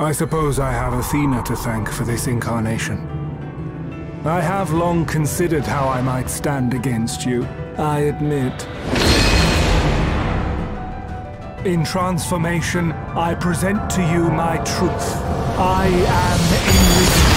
I suppose I have Athena to thank for this incarnation. I have long considered how I might stand against you, I admit. In transformation, I present to you my truth. I am enriched.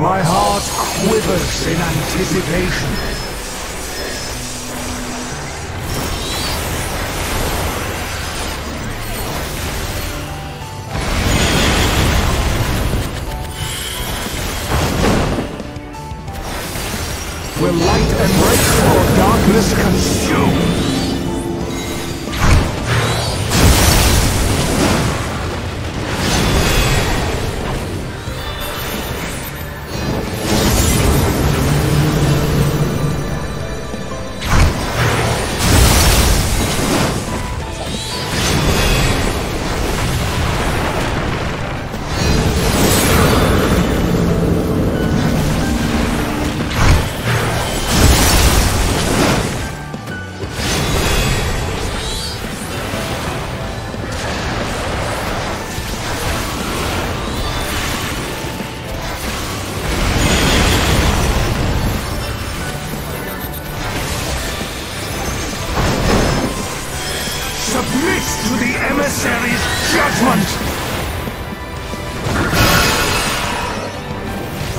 My heart quivers in anticipation. Will light embrace or darkness consume? Submit to the emissary's judgment!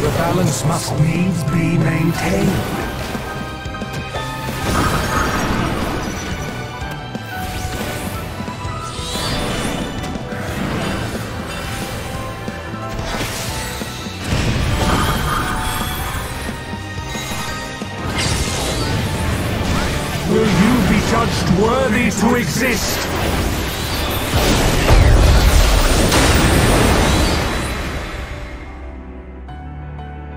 The balance must needs be maintained. Judged worthy to exist.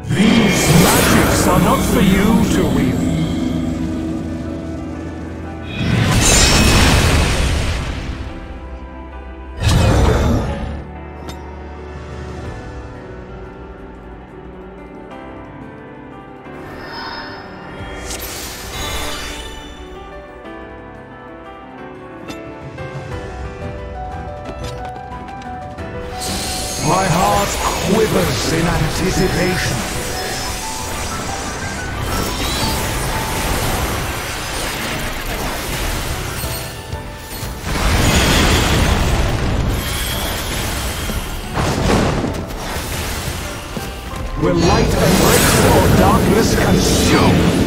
These magics are not for you to wield. My heart quivers in anticipation. Will light embrace or darkness consume?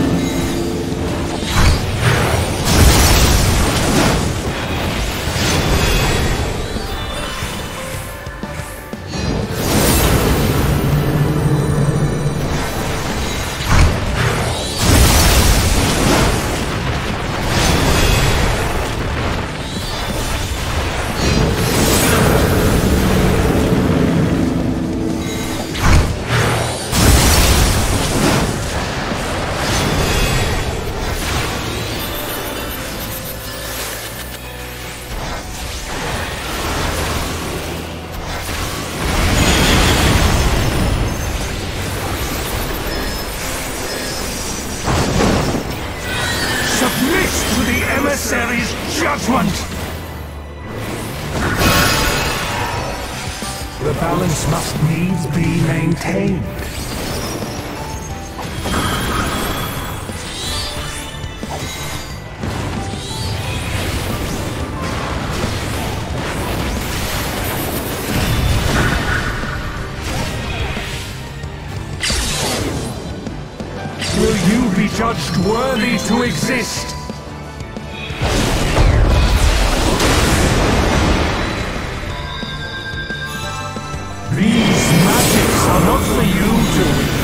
Emissary's judgment! The balance must needs be maintained. Will you be judged worthy to exist. These magics are not for you to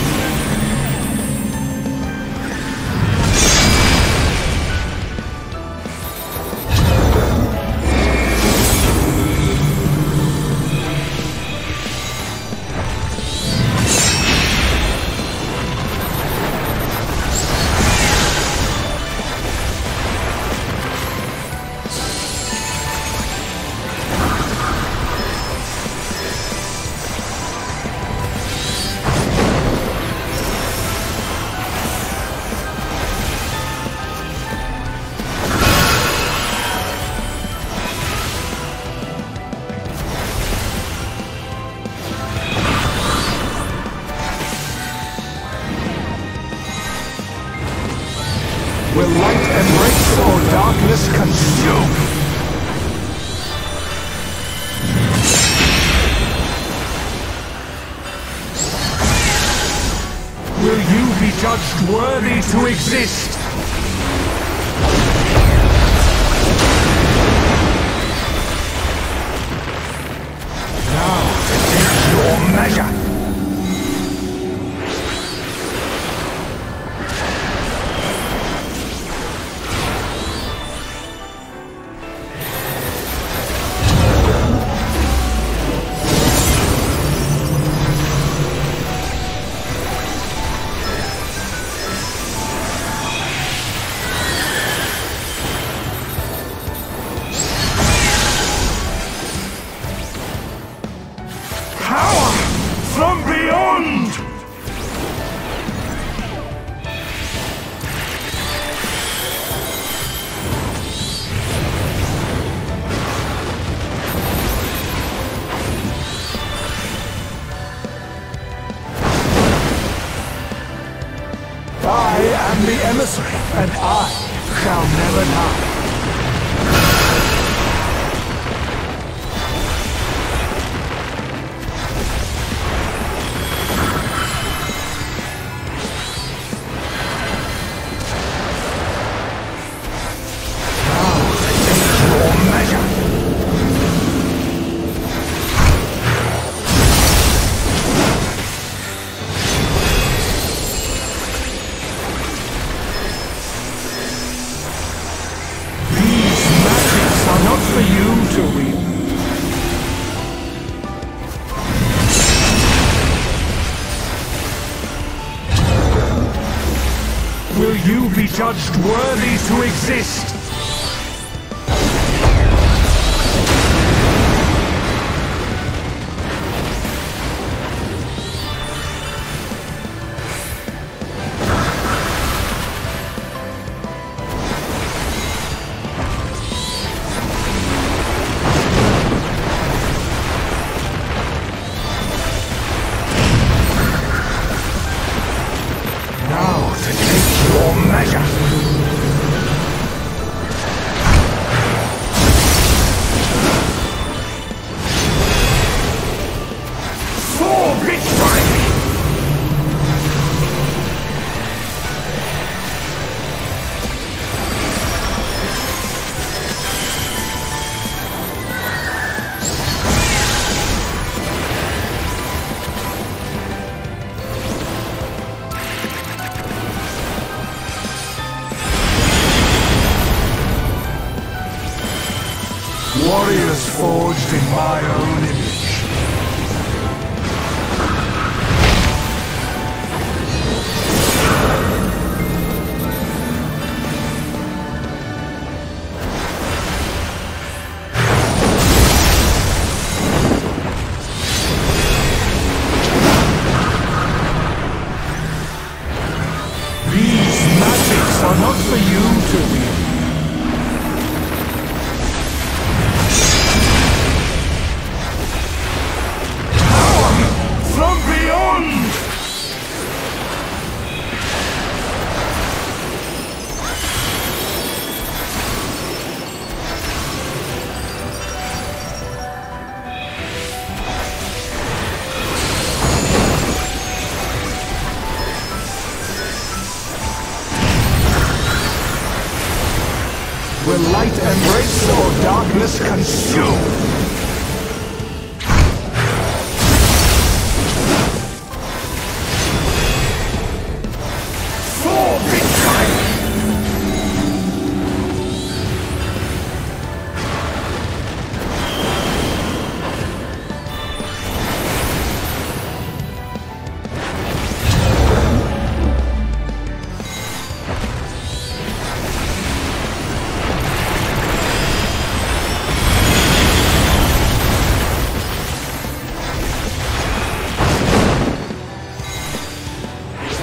will light embrace or darkness consume? Will you be judged worthy to exist? Now, take your measure! I am the emissary, and I shall never die. Will you be judged worthy to exist? Warriors forged in my own image. These magics are not for you to wield. Embrace or darkness consume!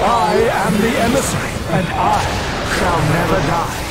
I am the emissary, and I shall never die.